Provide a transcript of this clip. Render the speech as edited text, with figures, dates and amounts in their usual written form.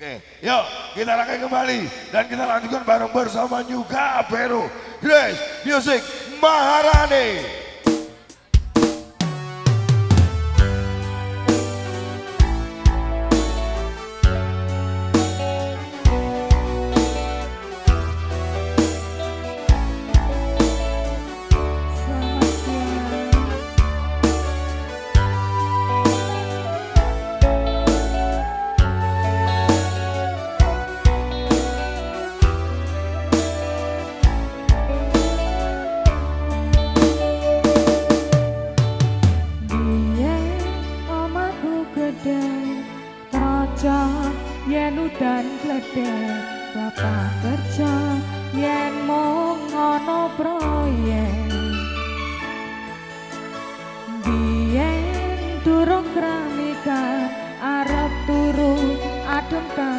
Oke, yuk kita rangkai kembali dan kita lanjutkan bareng bersama juga Gapero, Gress Music Maharani. Yenudan gledek bapak kerja yen mung ana proyek biyen durung kramikan arep turu adem.